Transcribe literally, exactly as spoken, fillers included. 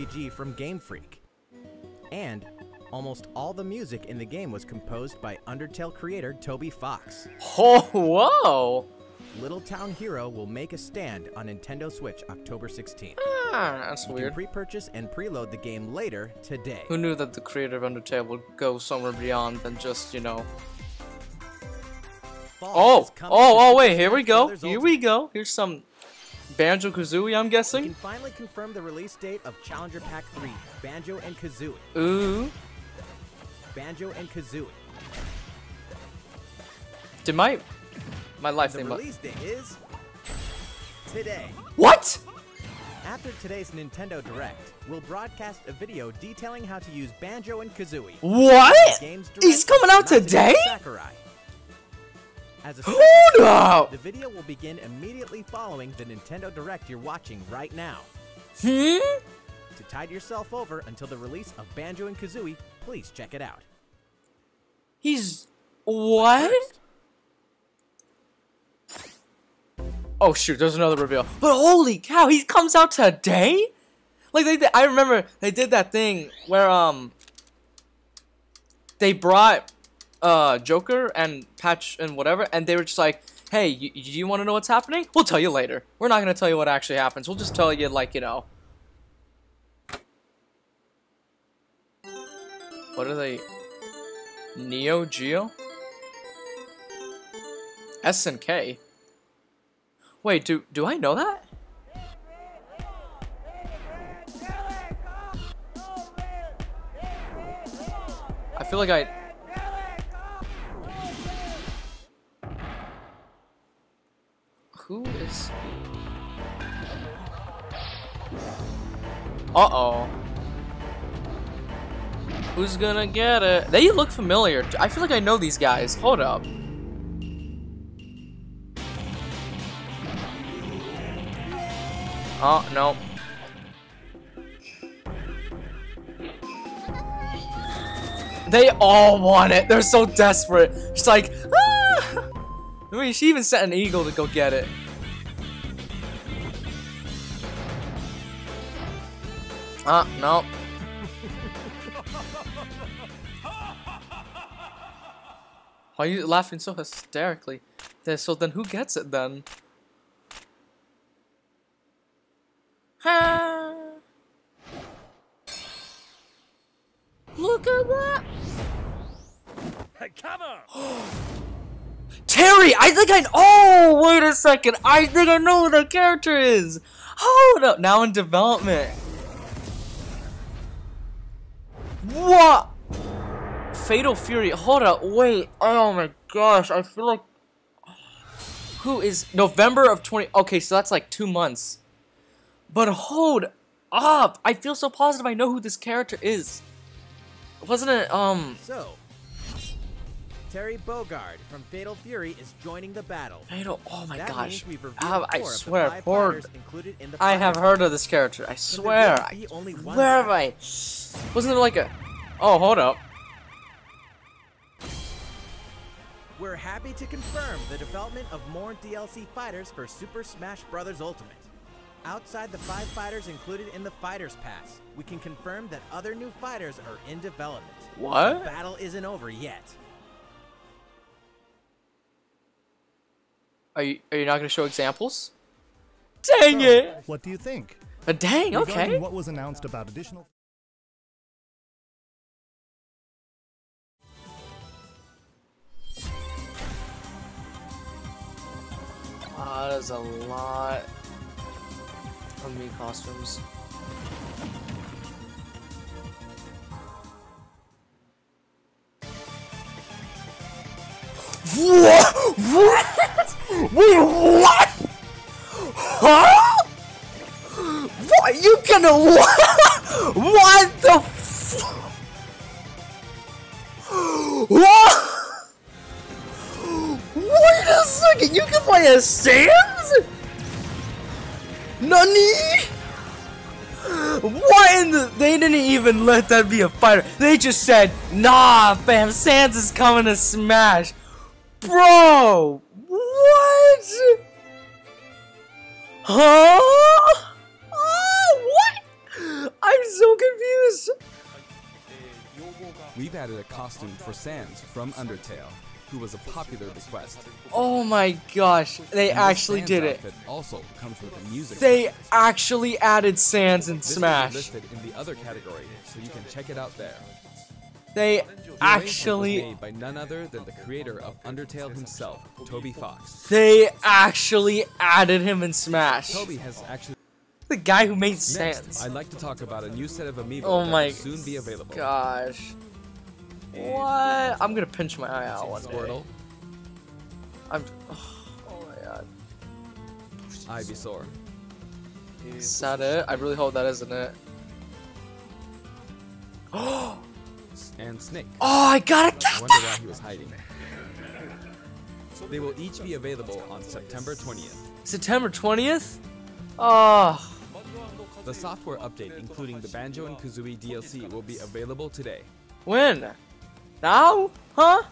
R P G from Game Freak. And almost all the music in the game was composed by Undertale creator Toby Fox. Oh, whoa! Little Town Hero will make a stand on Nintendo Switch October sixteenth. Ah, that's weird. You can pre-purchase and preload the game later today. Who knew that the creator of Undertale would go somewhere beyond than just, you know... Fall oh, oh, oh, wait, here we go. Here Ultimate. we go. Here's some Banjo-Kazooie, I'm guessing. We can finally confirm the release date of Challenger Pack three, Banjo and Kazooie. Ooh. Banjo and Kazooie. Did my... My life thing, but... release date is today. What? After today's Nintendo Direct, we'll broadcast a video detailing how to use Banjo and Kazooie. What? He's coming out today? As a Hold second, up! The video will begin immediately following the Nintendo Direct you're watching right now. Hmm? To tide yourself over until the release of Banjo and Kazooie, please check it out. He's... What? Oh shoot, there's another reveal. But holy cow, he comes out today? Like they, they I remember they did that thing where um they brought uh Joker and Patch and whatever, and they were just like, "Hey, you, you want to know what's happening? We'll tell you later. We're not going to tell you what actually happens. We'll just tell you like, you know." What are they? Neo Geo? S N K? Wait, do do I know that? I feel like I... Who is... Uh-oh. Who's gonna get it? They look familiar. I feel like I know these guys. Hold up. Oh, no. They all want it. They're so desperate. She's like, ah! I mean, she even sent an eagle to go get it. Ah, no. Why are you laughing so hysterically? So then who gets it then? Ah. Look at that! Hey, come on. Terry, I think I. Oh, wait a second! I think I know who the character is. Hold up! Now in development. What? Fatal Fury. Hold up! Wait. Oh my gosh! I feel like. Who is November of twenty? Okay, so that's like two months. But hold up! I feel so positive I know who this character is. Wasn't it, um... So, Terry Bogard from Fatal Fury is joining the battle. Fatal... Oh my that gosh. We've uh, I swear, the poor... In the I have heard of this character. I so swear. I only one where have I... Wasn't there like a... Oh, hold up. We're happy to confirm the development of more D L C fighters for Super Smash Bros Ultimate. Outside the five fighters included in the Fighters Pass, we can confirm that other new fighters are in development. What? The battle isn't over yet. Are you, are you not going to show examples? Dang so, it! What do you think? Uh, dang, okay. Regarding what was announced about additional... Wow, that is a lot... Me costumes. What? What? Wait, what? Huh? What? You gonna what? What the? F what? Wait a second. You can play as Sans? Nani? What in the? They didn't even let that be a fighter. They just said, nah, fam, Sans is coming to Smash. Bro, what? Huh? Oh, what? I'm so confused. We've added a costume for Sans from Undertale, who was a popular request. Oh my gosh, they and actually did it. Also comes with the music. They request. actually added Sans in this Smash. Listed in the other category, so you can check it out there. They the actually made by none other than the creator of Undertale himself, Toby Fox. They actually added him in Smash. Toby has actually the guy who made Sans. Next, I'd like to talk about a new set of amiibo oh that my will soon be available. Gosh. What? I'm gonna pinch my eye out one day. Wartortle. I'm. Oh, oh my god. Ivysaur. Is that it? I really hope that isn't it. Oh. And Snake. Oh, I got a. I wonder where he was hiding. They will each be available on September twentieth. September twentieth? Oh. The software update, including the Banjo and Kazooie D L C, will be available today. When? Now? Huh?